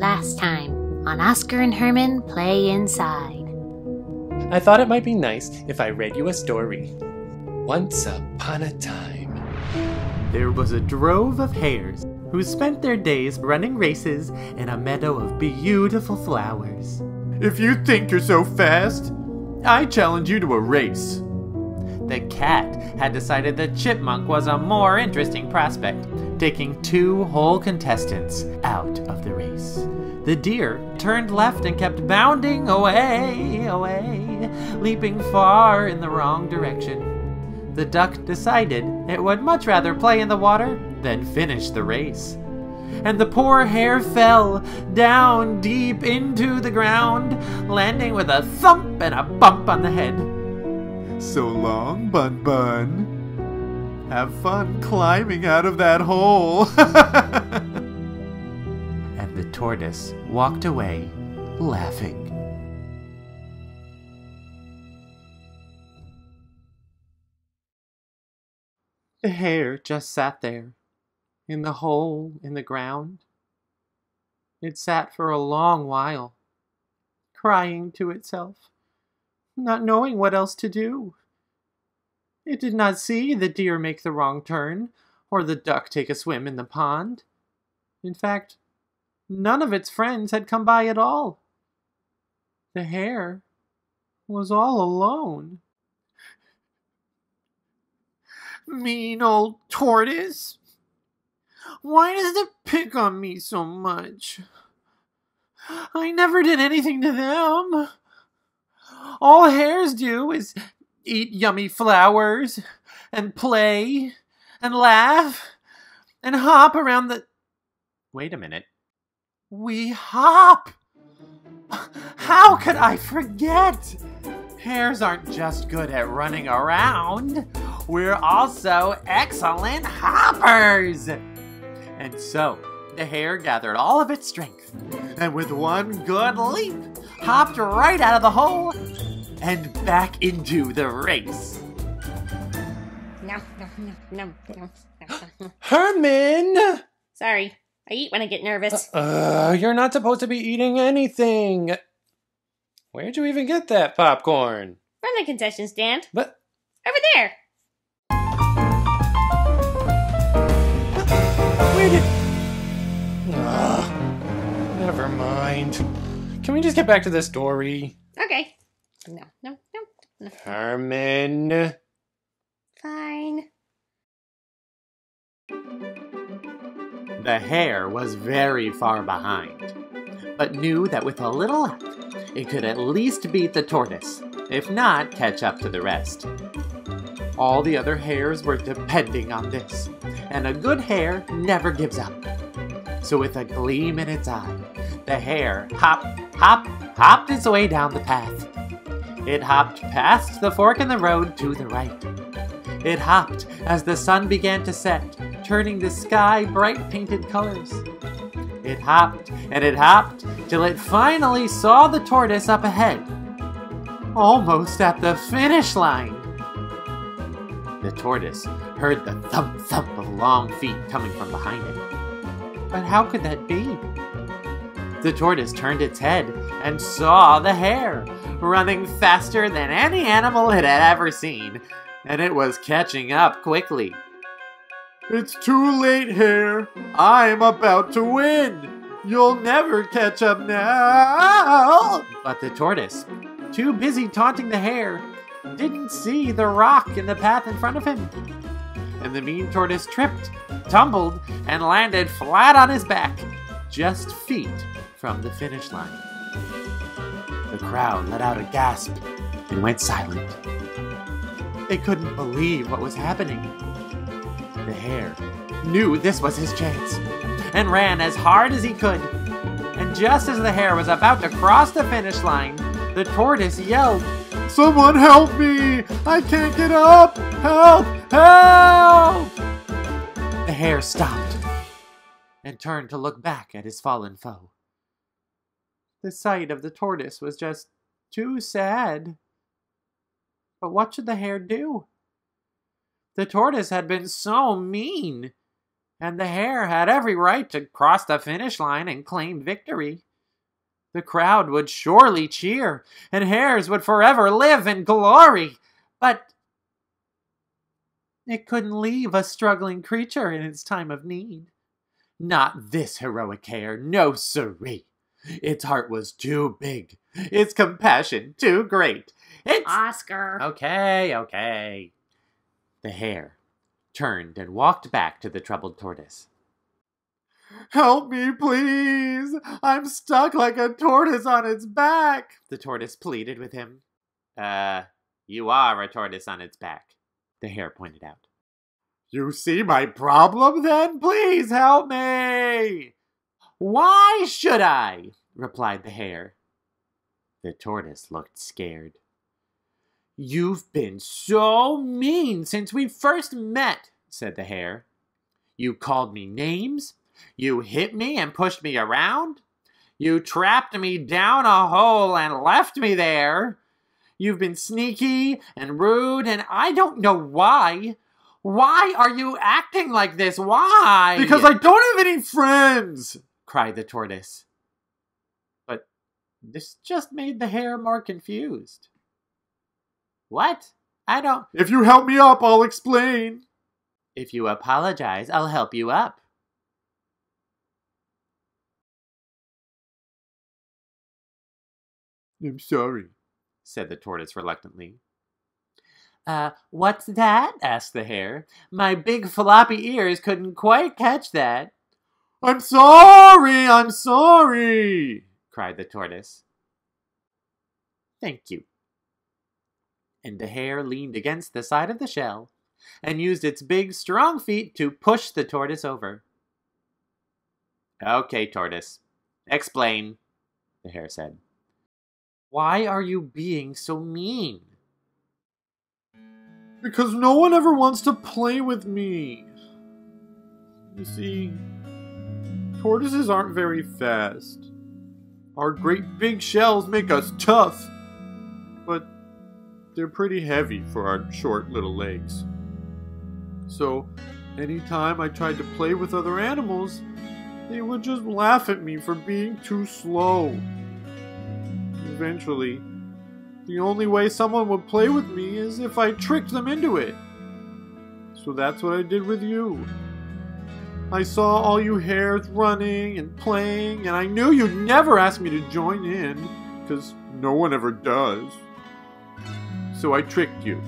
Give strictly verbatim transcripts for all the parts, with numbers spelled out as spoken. last time on Oscar and Herman Play Inside. I thought it might be nice if I read you a story. Once upon a time, there was a drove of hares who spent their days running races in a meadow of beautiful flowers. If you think you're so fast, I challenge you to a race. The cat had decided the chipmunk was a more interesting prospect, taking two whole contestants out of the race. The deer turned left and kept bounding away, away, leaping far in the wrong direction. The duck decided it would much rather play in the water than finish the race. And the poor hare fell down deep into the ground, landing with a thump and a bump on the head. So long, Bun Bun. Have fun climbing out of that hole. And the tortoise walked away, laughing. The hare just sat there, in the hole in the ground. It sat for a long while, crying to itself, not knowing what else to do. It did not see the deer make the wrong turn, or the duck take a swim in the pond. In fact, none of its friends had come by at all. The hare was all alone. Mean old tortoise! Why does it pick on me so much? I never did anything to them. All hares do is eat yummy flowers, and play, and laugh, and hop around the... Wait a minute. We hop! How could I forget? Hares aren't just good at running around. We're also excellent hoppers! And so, the hare gathered all of its strength, and with one good leap, hopped right out of the hole and back into the race. No, no, no, no, no, no. Herman! Sorry, I eat when I get nervous. Uh, uh, you're not supposed to be eating anything. Where'd you even get that popcorn? From the concession stand. But over there. Where did... Ugh, never mind. Can we just get back to the story? Okay. No, no, no, no. Herman. Fine. The hare was very far behind, but knew that with a little luck, it could at least beat the tortoise, if not catch up to the rest. All the other hares were depending on this, and a good hare never gives up. So with a gleam in its eye, the hare hop, hop, hopped its way down the path. It hopped past the fork in the road to the right. It hopped as the sun began to set, turning the sky bright painted colors. It hopped and it hopped till it finally saw the tortoise up ahead, almost at the finish line. The tortoise heard the thump thump of long feet coming from behind it. But how could that be? The tortoise turned its head and saw the hare, running faster than any animal it had ever seen, and it was catching up quickly. It's too late, hare. I'm about to win. You'll never catch up now. But the tortoise, too busy taunting the hare, didn't see the rock in the path in front of him. And the mean tortoise tripped, tumbled, and landed flat on his back, just feet from the finish line. The crowd let out a gasp and went silent. They couldn't believe what was happening. The hare knew this was his chance and ran as hard as he could. And just as the hare was about to cross the finish line, the tortoise yelled, "Someone help me! I can't get up! Help! Help!" The hare stopped and turned to look back at his fallen foe. The sight of the tortoise was just too sad. But what should the hare do? The tortoise had been so mean, and the hare had every right to cross the finish line and claim victory. The crowd would surely cheer, and hares would forever live in glory, but it couldn't leave a struggling creature in its time of need. Not this heroic hare, no siree. Its heart was too big, its compassion too great. It's Oscar. Okay, okay. The hare turned and walked back to the troubled tortoise. Help me, please. I'm stuck like a tortoise on its back, the tortoise pleaded with him. Uh, you are a tortoise on its back, the hare pointed out. You see my problem then? Please help me. Why should I? Replied the hare. The tortoise looked scared. You've been so mean since we first met, said the hare. You called me names. You hit me and pushed me around. You trapped me down a hole and left me there. You've been sneaky and rude, and I don't know why. Why are you acting like this? Why? Because I don't have any friends, cried the tortoise. But this just made the hare more confused. What? I don't... If you help me up, I'll explain. If you apologize, I'll help you up. I'm sorry, said the tortoise reluctantly. Uh, what's that? Asked the hare. My big floppy ears couldn't quite catch that. I'm sorry, I'm sorry, cried the tortoise. Thank you. And the hare leaned against the side of the shell and used its big, strong feet to push the tortoise over. Okay, tortoise, explain, the hare said. Why are you being so mean? Because no one ever wants to play with me. You see, tortoises aren't very fast. Our great big shells make us tough, but they're pretty heavy for our short little legs. So, anytime I tried to play with other animals, they would just laugh at me for being too slow. Eventually, the only way someone would play with me is if I tricked them into it. So that's what I did with you. I saw all you hares running and playing, and I knew you'd never ask me to join in, because no one ever does. So I tricked you.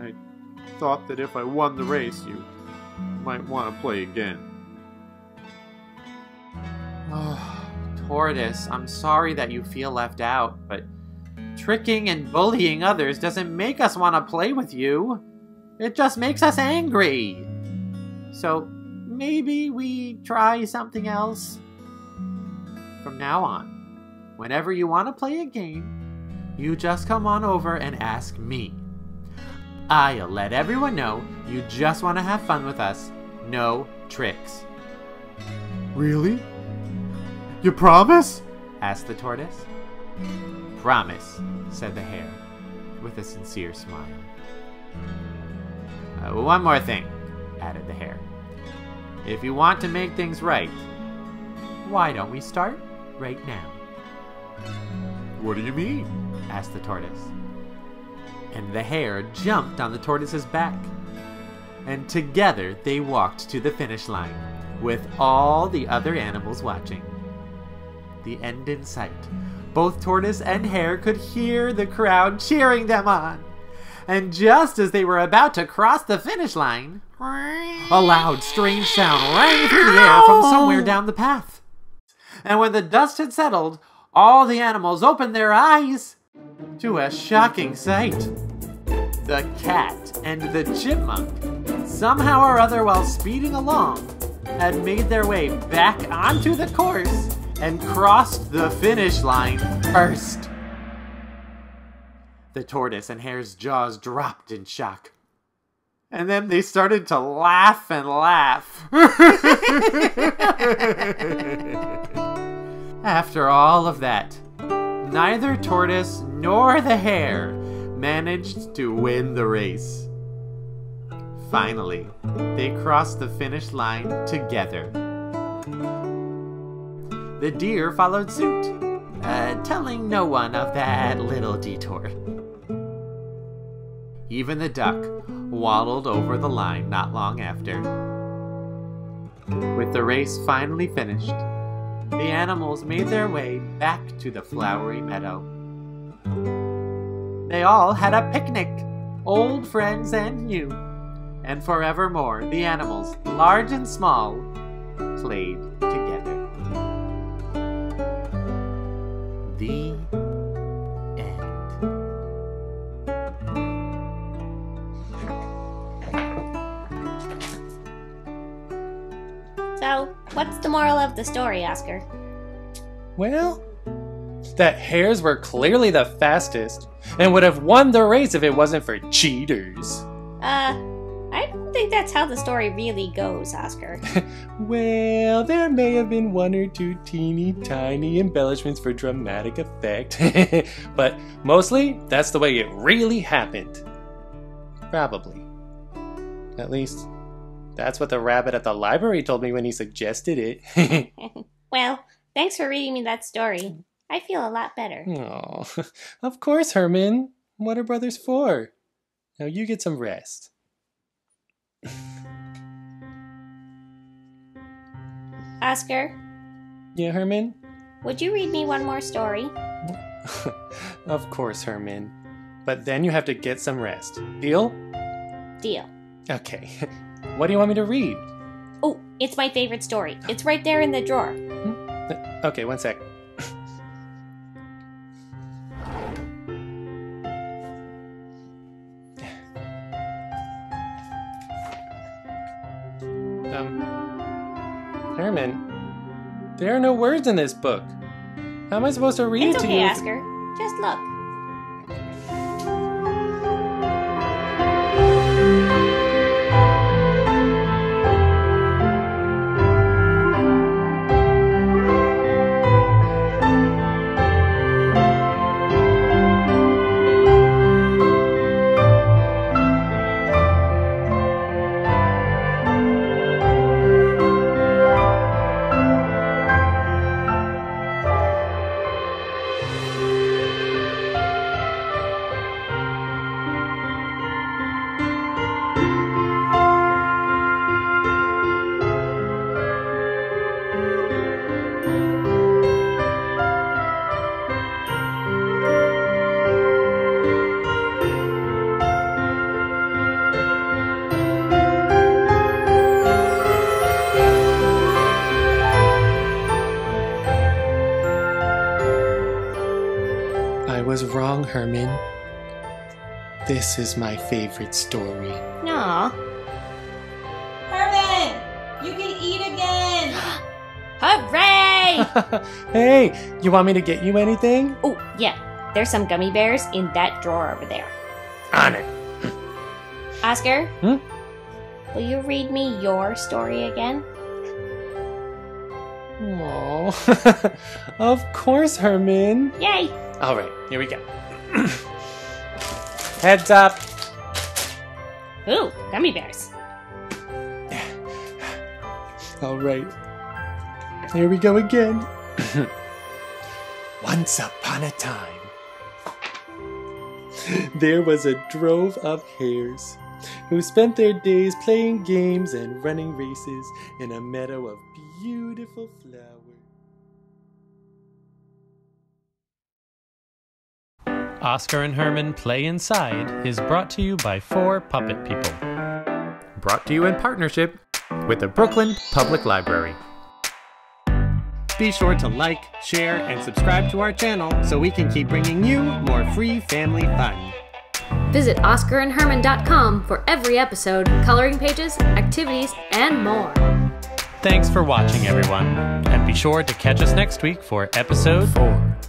I thought that if I won the race, you might want to play again. Tortoise, I'm sorry that you feel left out, but tricking and bullying others doesn't make us want to play with you. It just makes us angry. So maybe we try something else. From now on, whenever you want to play a game, you just come on over and ask me. I'll let everyone know you just want to have fun with us. No tricks. Really? You promise? Asked the tortoise. Promise, said the hare, with a sincere smile. Uh, one more thing, added the hare. If you want to make things right, why don't we start right now? What do you mean? Asked the tortoise. And the hare jumped on the tortoise's back, and together they walked to the finish line, with all the other animals watching. The end in sight. Both tortoise and hare could hear the crowd cheering them on. And just as they were about to cross the finish line, a loud, strange sound rang through the air from somewhere down the path. And when the dust had settled, all the animals opened their eyes to a shocking sight. The cat and the chipmunk, somehow or other while speeding along, had made their way back onto the course and crossed the finish line first. The tortoise and hare's jaws dropped in shock. And then they started to laugh and laugh. After all of that, neither tortoise nor the hare managed to win the race. Finally, they crossed the finish line together. The deer followed suit, uh, telling no one of that little detour. Even the duck waddled over the line not long after. With the race finally finished, the animals made their way back to the flowery meadow. They all had a picnic, old friends and new, and forevermore the animals, large and small, played together. The end. So, what's the moral of the story, Oscar? Well, that hares were clearly the fastest and would have won the race if it wasn't for cheaters. Uh, I don't think that's how the story really goes, Oscar. Well, there may have been one or two teeny tiny embellishments for dramatic effect, but mostly that's the way it really happened. Probably. At least, that's what the rabbit at the library told me when he suggested it. Well, thanks for reading me that story. I feel a lot better. Oh, of course, Herman. What are brothers for? Now you get some rest. Oscar? Yeah, Herman? Would you read me one more story? Of course, Herman. But then you have to get some rest. Deal? Deal. Okay. What do you want me to read? Oh, it's my favorite story. It's right there in the drawer. Hmm? Okay, one sec. Herman, there are no words in this book. How am I supposed to read it to you? It's okay, Oscar. Just look. Was wrong, Herman. This is my favorite story. Aw. Herman! You can eat again! Hooray! Hey, you want me to get you anything? Oh, yeah. There's some gummy bears in that drawer over there. On it. Oscar? Hmm? Will you read me your story again? Aw. Of course, Herman. Yay! All right, here we go. Heads up. Ooh, gummy bears. All right. Here we go again. Once upon a time, there was a drove of hares who spent their days playing games and running races in a meadow of beautiful flowers. Oscar and Herman Play Inside is brought to you by Four Puppet People. Brought to you in partnership with the Brooklyn Public Library. Be sure to like, share, and subscribe to our channel so we can keep bringing you more free family fun. Visit oscar and herman dot com for every episode, coloring pages, activities, and more. Thanks for watching, everyone. And be sure to catch us next week for episode four.